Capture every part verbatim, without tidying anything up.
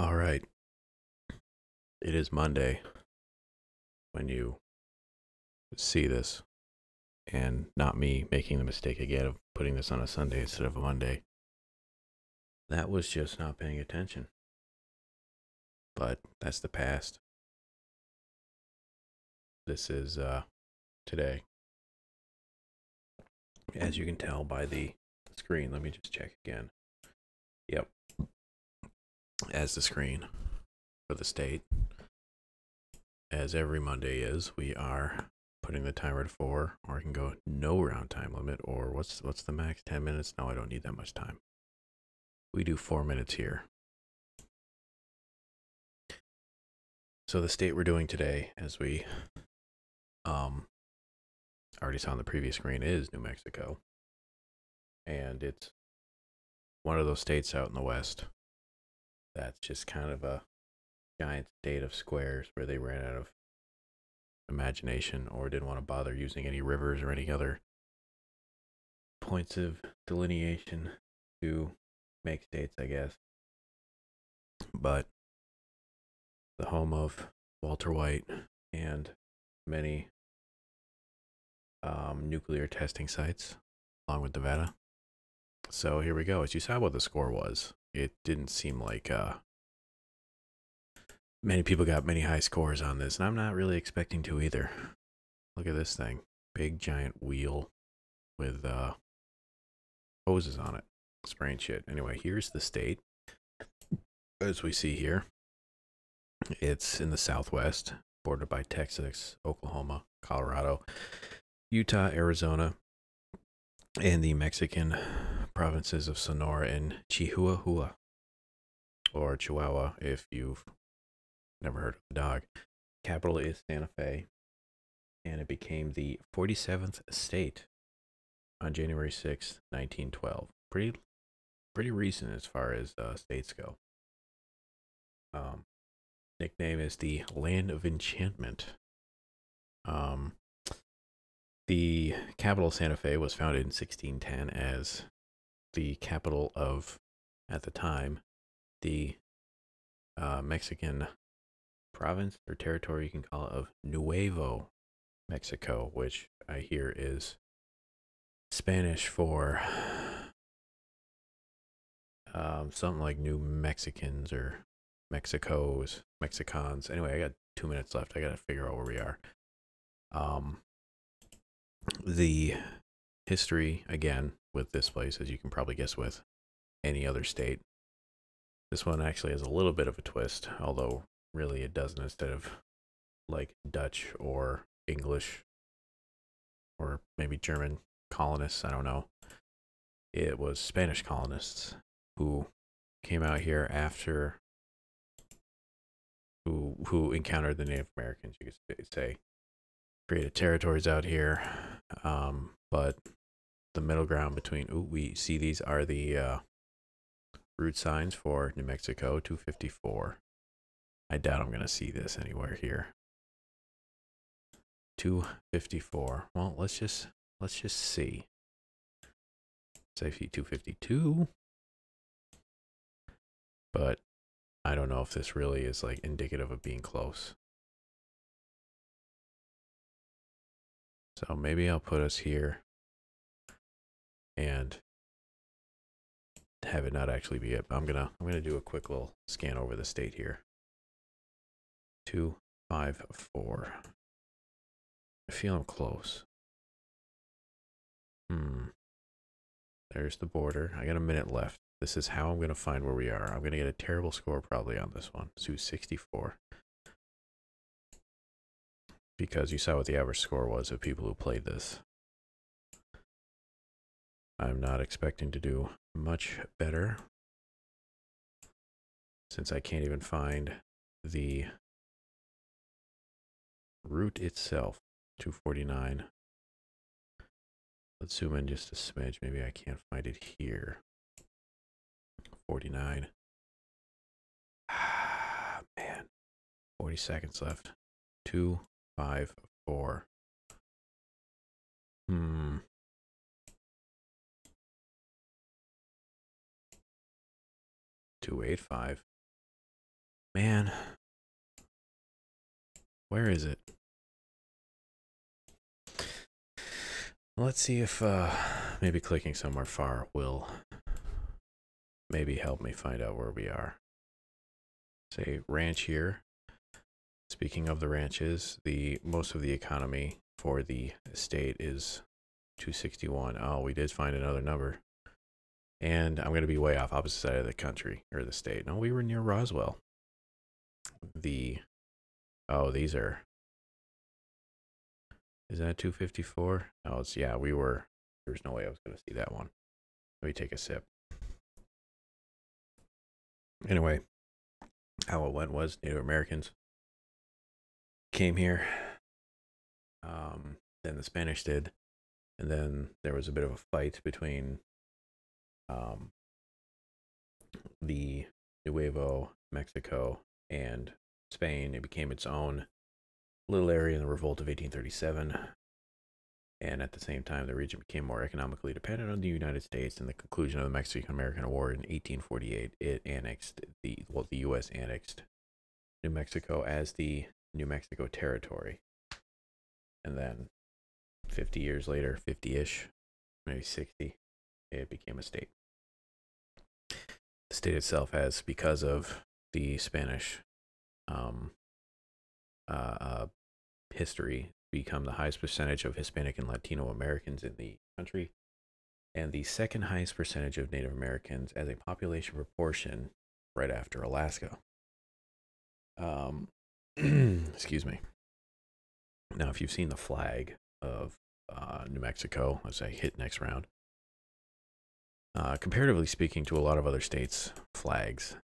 All right. It is Monday when you see this, and not me making the mistake again of putting this on a Sunday instead of a Monday. That was just not paying attention. But that's the past. This is uh, today. As you can tell by the screen, let me just check again. Yep. As the screen for the state, as every Monday is, we are putting the timer to four, or I can go no round time limit, or what's what's the max? ten minutes? No, I don't need that much time. We do four minutes here. So the state we're doing today, as we um already saw on the previous screen, is New Mexico, and it's one of those states out in the West that's just kind of a giant state of squares where they ran out of imagination or didn't want to bother using any rivers or any other points of delineation to make states, I guess. But the home of Walter White and many um, nuclear testing sites, along with Nevada. So here we go. As you saw what the score was, it didn't seem like uh, many people got many high scores on this, and I'm not really expecting to either. Look at this thing. Big, giant wheel with uh, hoses on it. Spraying shit. Anyway, here's the state. As we see here, it's in the southwest, bordered by Texas, Oklahoma, Colorado, Utah, Arizona, and the Mexican provinces of Sonora and Chihuahua, or Chihuahua if you've never heard of the dog. Capital is Santa Fe, and it became the forty-seventh state on January sixth, nineteen twelve. Pretty, pretty recent as far as uh, states go. Um, nickname is the Land of Enchantment. Um, the capital of Santa Fe was founded in sixteen ten as the capital of, at the time, the uh, Mexican province or territory, you can call it, of Nuevo Mexico, which I hear is Spanish for um, something like New Mexicans or Mexicos, Mexicans. Anyway, I got two minutes left. I got to figure out where we are. Um, the history, again, with this place, as you can probably guess with any other state. This one actually has a little bit of a twist, although really it doesn't. Instead of like Dutch or English or maybe German colonists, I don't know, it was Spanish colonists who came out here after, who who encountered the Native Americans, you could say, created territories out here. Um, but the middle ground between, ooh, we see these are the uh, route signs for New Mexico, two fifty-four. I doubt I'm going to see this anywhere here. two fifty-four. Well, let's just, let's just see. Safety two fifty-two. But I don't know if this really is like indicative of being close. So maybe I'll put us here and have it not actually be it. I'm going to, I'm going to do a quick little scan over the state here. two five four. I feel I'm close. Hmm. There's the border. I got a minute left. This is how I'm going to find where we are. I'm going to get a terrible score probably on this one. two sixty-four. Because you saw what the average score was of people who played this. I'm not expecting to do much better, since I can't even find the route itself. Two forty-nine. Let's zoom in just a smidge. Maybe I can't find it here. forty-nine. Ah, man. forty seconds left. two five four. Hmm. two eight five. Man. Where is it? Let's see if uh, maybe clicking somewhere far will maybe help me find out where we are. Say ranch here. Speaking of the ranches, the most of the economy for the state is two sixty-one. Oh, we did find another number. And I'm going to be way off opposite side of the country or the state. No, we were near Roswell. The, oh, these are, is that two fifty-four? Oh, it's, yeah, we were, there's no way I was going to see that one. Let me take a sip. Anyway, how it went was Native Americans came here. Um, then the Spanish did. And then there was a bit of a fight between um, the Nuevo Mexico and Spain. It became its own little area in the revolt of eighteen thirty-seven. And at the same time, the region became more economically dependent on the United States. In the conclusion of the Mexican-American War in eighteen forty-eight, it annexed the, well, the U S annexed New Mexico as the New Mexico Territory. And then fifty years later, fifty-ish, maybe sixty, it became a state. The state itself has, because of the Spanish um, uh, uh, history, become the highest percentage of Hispanic and Latino Americans in the country, and the second highest percentage of Native Americans as a population proportion, right after Alaska. Um, excuse me. Now, if you've seen the flag of uh, New Mexico, as I hit next round, uh, comparatively speaking to a lot of other states' flags,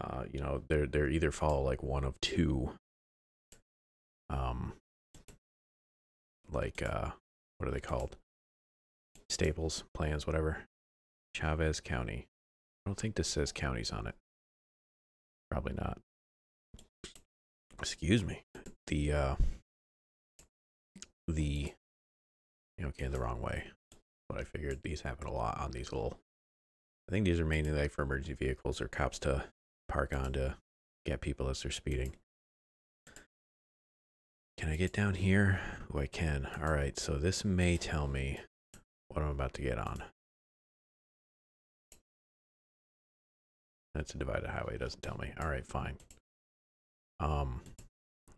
uh, you know, they're they're either follow like one of two, um, like uh, what are they called? Staples, plans, whatever. Chavez County. I don't think this says counties on it. Probably not. Excuse me. The uh. The, okay, the wrong way. But I figured these happen a lot on these little, I think these are mainly like for emergency vehicles or cops to park on to get people as they're speeding. Can I get down here? Oh, I can. All right, so this may tell me what I'm about to get on. That's a divided highway, it doesn't tell me. All right, fine. Um,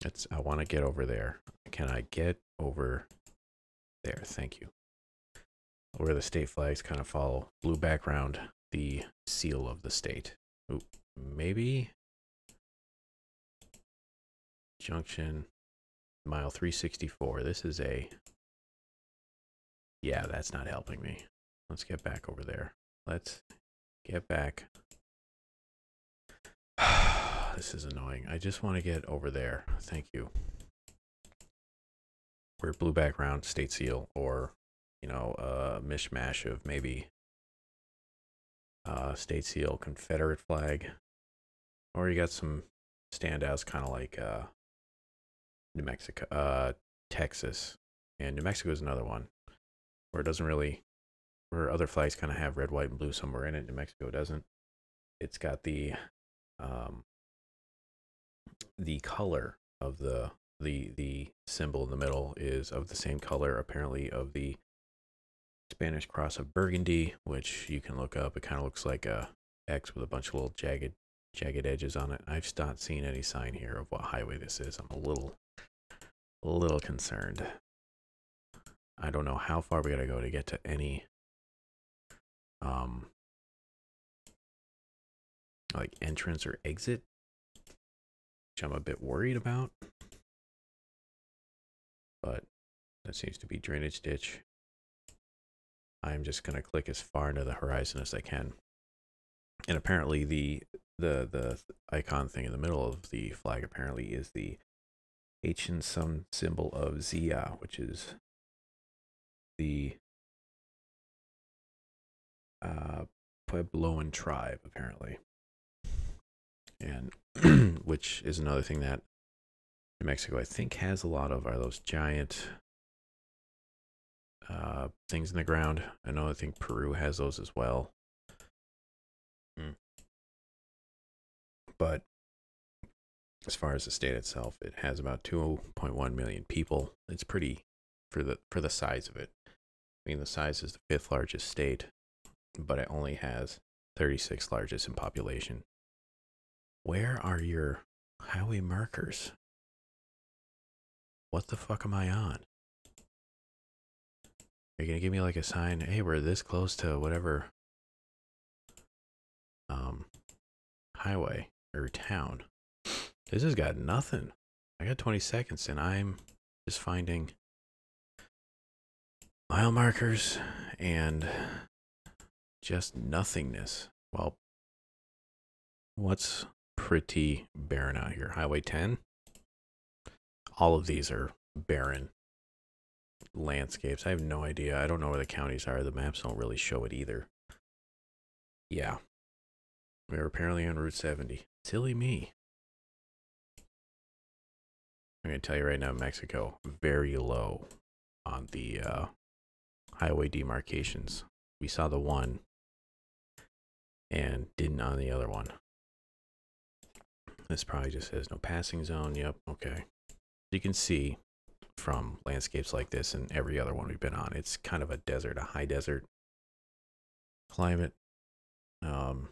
it's, I want to get over there. Can I get over there? Thank you. Where the state flags kind of follow blue background, the seal of the state. Ooh, maybe junction mile three sixty-four. This is a, yeah, that's not helping me. Let's get back over there. Let's get back. This is annoying. I just want to get over there. Thank you. Where blue background, state seal, or, you know, a mishmash of maybe uh, state seal, Confederate flag, or you got some standouts kind of like uh, New Mexico, uh, Texas, and New Mexico is another one where it doesn't really, where other flags kind of have red, white, and blue somewhere in it. New Mexico doesn't. It's got the um, the color of the The, the symbol in the middle is of the same color, apparently, of the Spanish cross of Burgundy, which you can look up. It kind of looks like a X with a bunch of little jagged jagged edges on it. I've not seen any sign here of what highway this is. I'm a little, a little concerned. I don't know how far we gotta go to get to any, um, like entrance or exit, which I'm a bit worried about. But that seems to be drainage ditch. I'm just going to click as far into the horizon as I can. And apparently the, the, the icon thing in the middle of the flag apparently is the ancient some symbol of Zia, which is the uh, Puebloan tribe, apparently. And which is another thing that New Mexico, I think, has a lot of, are those giant uh, things in the ground. I know, I think Peru has those as well. Mm. But As far as the state itself, it has about two point one million people. It's pretty for the for the size of it. I mean, the size is the fifth largest state, but it only has thirty-sixth largest in population. Where are your highway markers? What the fuck am I on? Are you gonna give me like a sign? Hey, we're this close to whatever um highway or town. This has got nothing. I got twenty seconds and I'm just finding mile markers and just nothingness. Well, what's pretty barren out here? Highway ten? All of these are barren landscapes. I have no idea. I don't know where the counties are. The maps don't really show it either. Yeah. We were apparently on Route seventy. Silly me. I'm going to tell you right now, Mexico, very low on the uh, highway demarcations. We saw the one and didn't on the other one. This probably just says no passing zone. Yep, okay. You can see from landscapes like this and every other one we've been on, it's kind of a desert, a high desert climate. Um,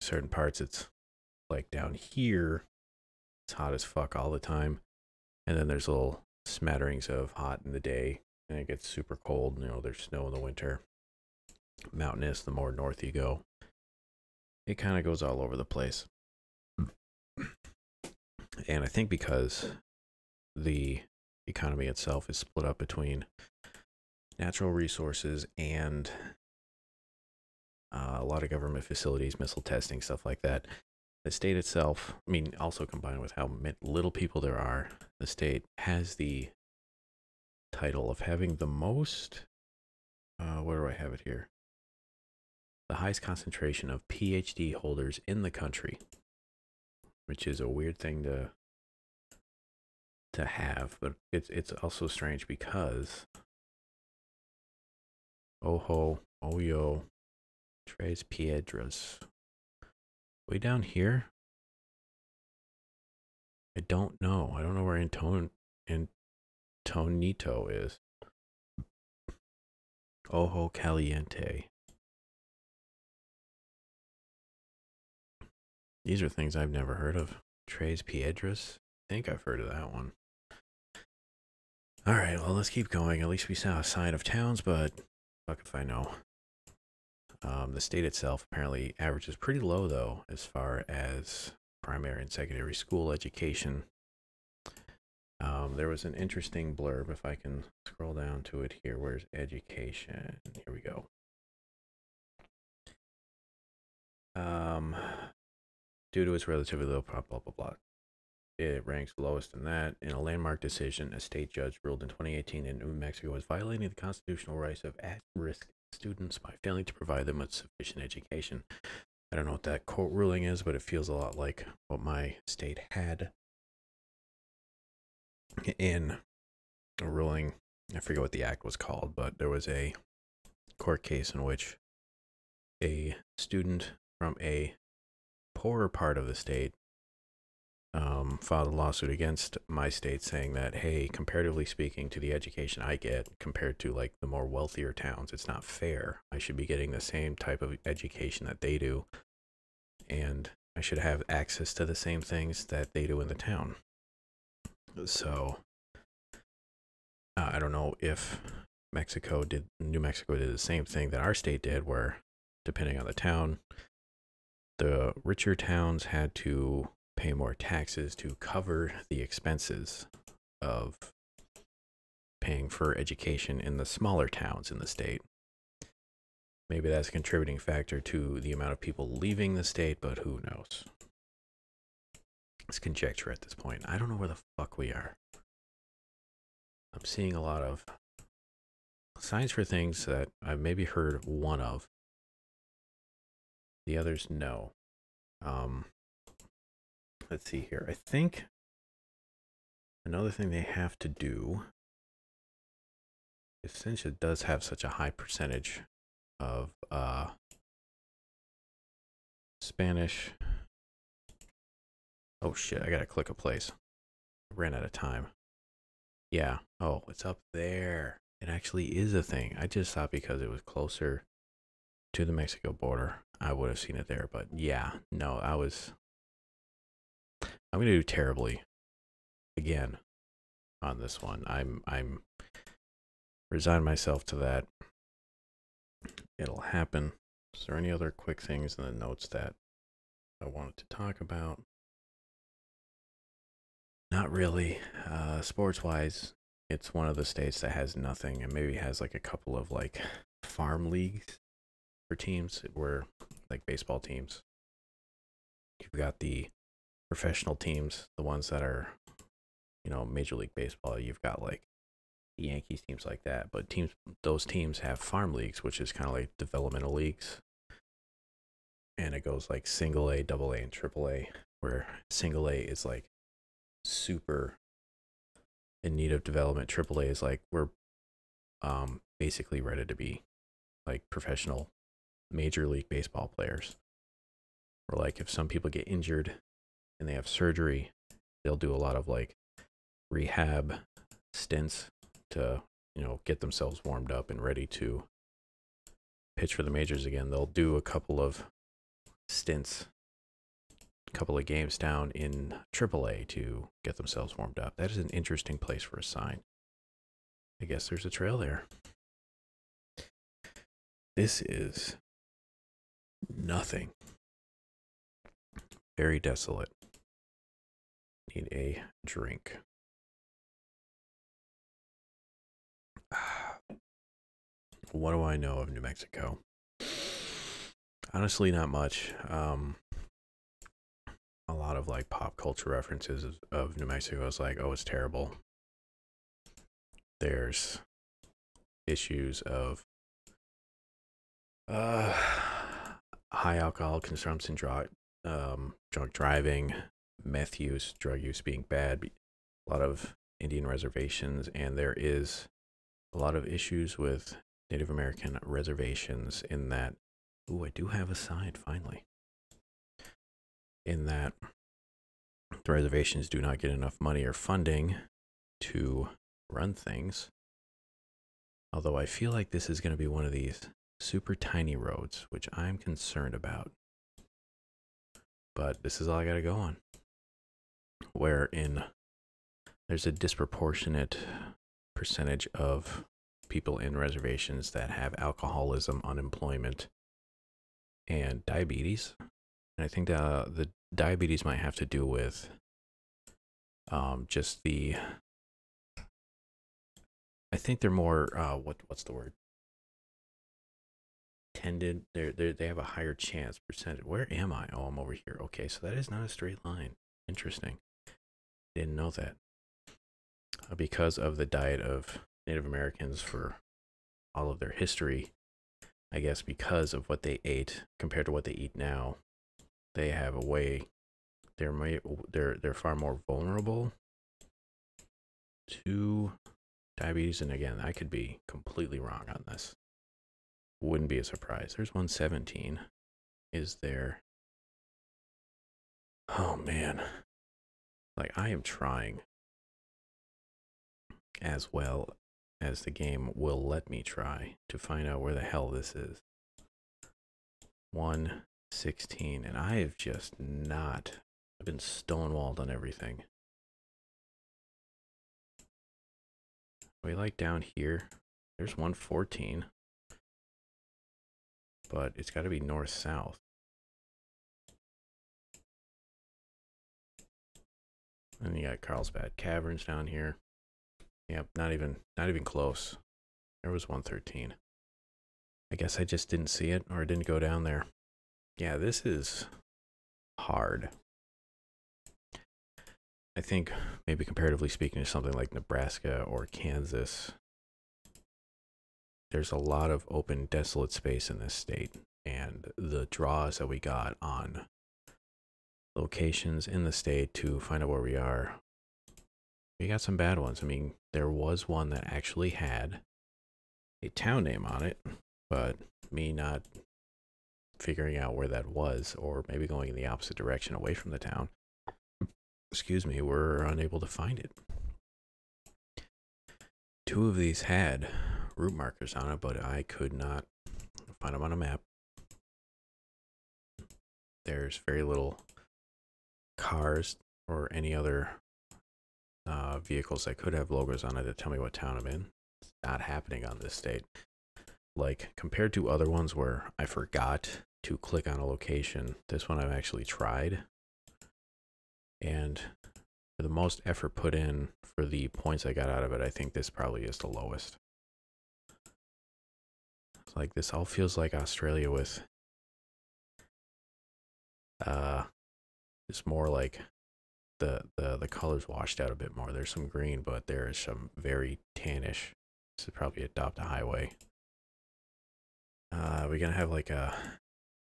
certain parts, it's like down here, it's hot as fuck all the time. And then there's little smatterings of hot in the day, and it gets super cold. You know, there's snow in the winter. Mountainous, the more north you go, it kind of goes all over the place. And I think because the economy itself is split up between natural resources and uh, a lot of government facilities, missile testing, stuff like that. The state itself, I mean, also combined with how little people there are, the state has the title of having the most, uh, where do I have it here? The highest concentration of P H D holders in the country, which is a weird thing to to have, but it's, it's also strange because Ojo, Oyo, Tres Piedras. Way down here, I don't know. I don't know where Anton Antonito is. Ojo Caliente. These are things I've never heard of. Tres Piedras. I think I've heard of that one. All right, well, let's keep going. At least we saw a sign of towns, but fuck if I know. Um, the state itself apparently averages pretty low, though, as far as primary and secondary school education. Um, there was an interesting blurb, if I can scroll down to it here. Where's education? Here we go. Um, due to its relatively low, blah, blah, blah, blah. It ranks lowest in that. In a landmark decision, a state judge ruled in twenty eighteen that New Mexico was violating the constitutional rights of at-risk students by failing to provide them with sufficient education. I don't know what that court ruling is, but it feels a lot like what my state had in a ruling. I forget what the act was called, but there was a court case in which a student from a poorer part of the state um, filed a lawsuit against my state saying that, hey, comparatively speaking to the education I get compared to like the more wealthier towns, it's not fair. I should be getting the same type of education that they do, and I should have access to the same things that they do in the town. So uh, I don't know if Mexico did, New Mexico did the same thing that our state did, where depending on the town, the richer towns had to pay more taxes to cover the expenses of paying for education in the smaller towns in the state. Maybe that's a contributing factor to the amount of people leaving the state, but who knows? It's conjecture at this point. I don't know where the fuck we are. I'm seeing a lot of signs for things that I've maybe heard one of. The others, no. Um... Let's see here. I think another thing they have to do is, since it does have such a high percentage of uh, Spanish, Oh shit, I gotta click a place. I ran out of time. Yeah. Oh, it's up there. It actually is a thing. I just thought because it was closer to the Mexico border, I would have seen it there. But yeah, no, I was... I'm gonna do terribly again on this one. I'm I'm resigned myself to that. It'll happen. Is there any other quick things in the notes that I wanted to talk about? Not really. Uh, sports-wise, it's one of the states that has nothing, and maybe has like a couple of like farm leagues for teams, where like baseball teams. You've got the professional teams, the ones that are, you know, Major League Baseball. You've got like the Yankees, teams like that, but teams, those teams have farm leagues, which is kind of like developmental leagues, and it goes like single A, double A, and triple A, where single A is like super in need of development, triple A is like we're um basically ready to be like professional Major League Baseball players, or like if some people get injured and they have surgery, they'll do a lot of like rehab stints to, you know, get themselves warmed up and ready to pitch for the majors again. They'll do a couple of stints, a couple of games down in triple A to get themselves warmed up. That is an interesting place for a sign. I guess there's a trail there. This is nothing. Very desolate. Need a drink. What do I know of New Mexico? Honestly, not much. Um, a lot of like pop culture references of, of New Mexico is like, oh, it's terrible. There's issues of uh, high alcohol consumption, drug, um, drunk driving, meth use, drug use being bad, a lot of Indian reservations, and there is a lot of issues with Native American reservations in that, ooh, I do have a sign, finally, in that the reservations do not get enough money or funding to run things, although I feel like this is going to be one of these super tiny roads, which I'm concerned about, but this is all I got to go on, wherein there's a disproportionate percentage of people in reservations that have alcoholism, unemployment, and diabetes. And I think the, the diabetes might have to do with um, just the, I think they're more, uh, what what's the word? Tended, they're, they're, they have a higher chance percentage. Where am I? Oh, I'm over here. Okay, so that is not a straight line. Interesting. Didn't know that. Uh, because of the diet of Native Americans for all of their history, I guess because of what they ate compared to what they eat now, they have a way, they're may, they're they're far more vulnerable to diabetes. And again, I could be completely wrong on this. Wouldn't be a surprise. There's one seventeen. Is there? Oh man, like I am trying as well as the game will let me try to find out where the hell this is. one sixteen, and I have just not, I've been stonewalled on everything. We like down here, there's one fourteen, but it's got to be north-south. And you got Carlsbad Caverns down here. Yep, not even, not even close. There was one thirteen. I guess I just didn't see it, or I didn't go down there. Yeah, this is hard. I think maybe comparatively speaking to something like Nebraska or Kansas, there's a lot of open, desolate space in this state, and the draws that we got on locations in the state to find out where we are, we got some bad ones. I mean, there was one that actually had a town name on it, but me not figuring out where that was, or maybe going in the opposite direction away from the town, excuse me, were unable to find it. Two of these had route markers on it, but I could not find them on a map. There's very little cars or any other uh, vehicles that could have logos on it that tell me what town I'm in. It's not happening on this date. Like, compared to other ones where I forgot to click on a location, this one I've actually tried. And for the most effort put in for the points I got out of it, I think this probably is the lowest. It's like, this all feels like Australia with uh, it's more like the, the, the colors washed out a bit more. There's some green, but there is some very tannish. This is probably Adopt a Highway. Uh, are we gonna have like a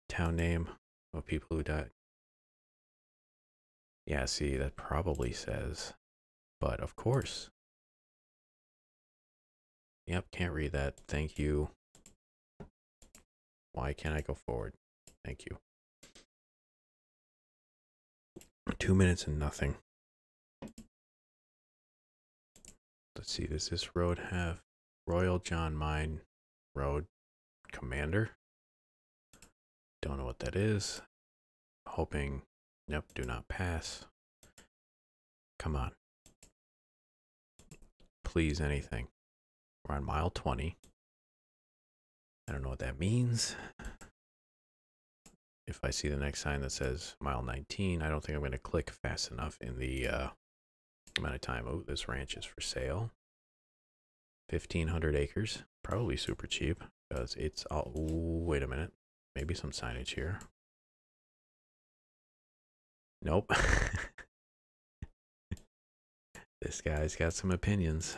town name of people who died? Yeah, see, that probably says, but of course. Yep, can't read that. Thank you. Why can't I go forward? Thank you. Two minutes and nothing. Let's see, does this road have Royal John Mine Road Commander? Don't know what that is. Hoping, nope, do not pass. Come on. Please, anything. We're on mile twenty. I don't know what that means. If I see the next sign that says mile nineteen, I don't think I'm going to click fast enough in the uh, amount of time. Oh, this ranch is for sale. fifteen hundred acres. Probably super cheap because it's all... Ooh, wait a minute. Maybe some signage here. Nope. This guy's got some opinions.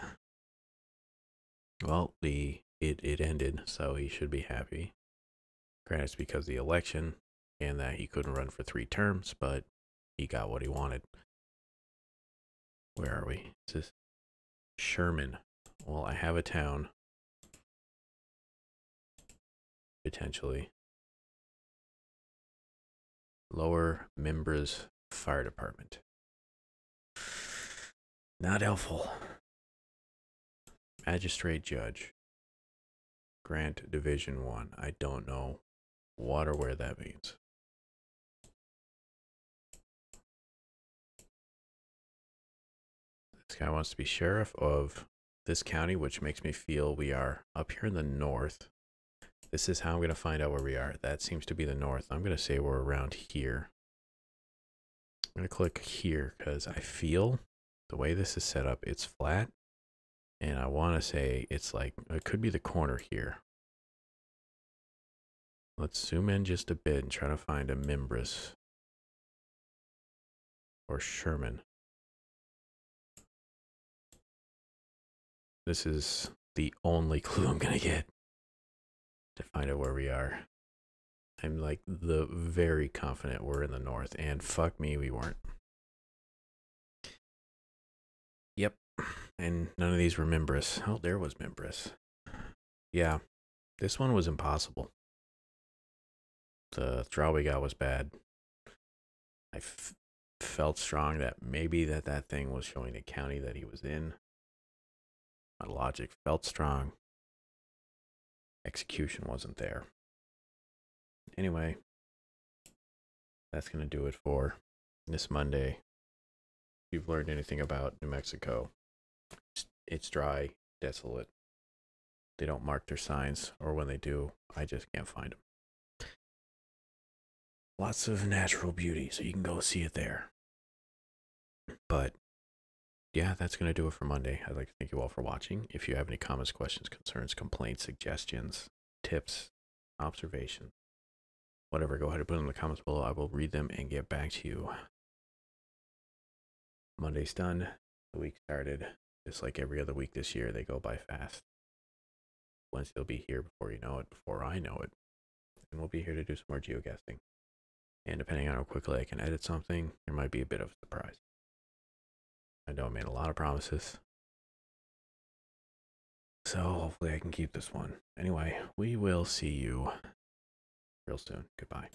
Well, the it, it ended, so he should be happy. Granted, it's because of the election and that he couldn't run for three terms, but he got what he wanted. Where are we? Is this Sherman? Well, I have a town. Potentially. Lower Mimbres Fire Department. Not helpful. Magistrate Judge. Grant Division one. I don't know what or where that means. This guy wants to be sheriff of this county, which makes me feel we are up here in the north. This is how I'm going to find out where we are. That seems to be the north. I'm going to say we're around here. I'm going to click here because I feel the way this is set up, it's flat. And I want to say it's like, it could be the corner here. Let's zoom in just a bit and try to find a Mimbres or Sherman. This is the only clue I'm going to get to find out where we are. I'm like the very confident we're in the north, and fuck me, we weren't. Yep, and none of these were Mimbres. Oh, there was Mimbres. Yeah, this one was impossible. The draw we got was bad. I f felt strong that maybe that that thing was showing the county that he was in. My logic felt strong. Execution wasn't there. Anyway, that's going to do it for this Monday. If you've learned anything about New Mexico, it's dry, desolate. They don't mark their signs, or when they do, I just can't find them. Lots of natural beauty, so you can go see it there. But yeah, that's going to do it for Monday. I'd like to thank you all for watching. If you have any comments, questions, concerns, complaints, suggestions, tips, observations, whatever, go ahead and put them in the comments below. I will read them and get back to you. Monday's done. The week started. Just like every other week this year, they go by fast. Wednesday will be here before you know it, before I know it. And we'll be here to do some more geoguessing. And depending on how quickly I can edit something, there might be a bit of a surprise. I know I made a lot of promises. So hopefully I can keep this one. Anyway, we will see you real soon. Goodbye.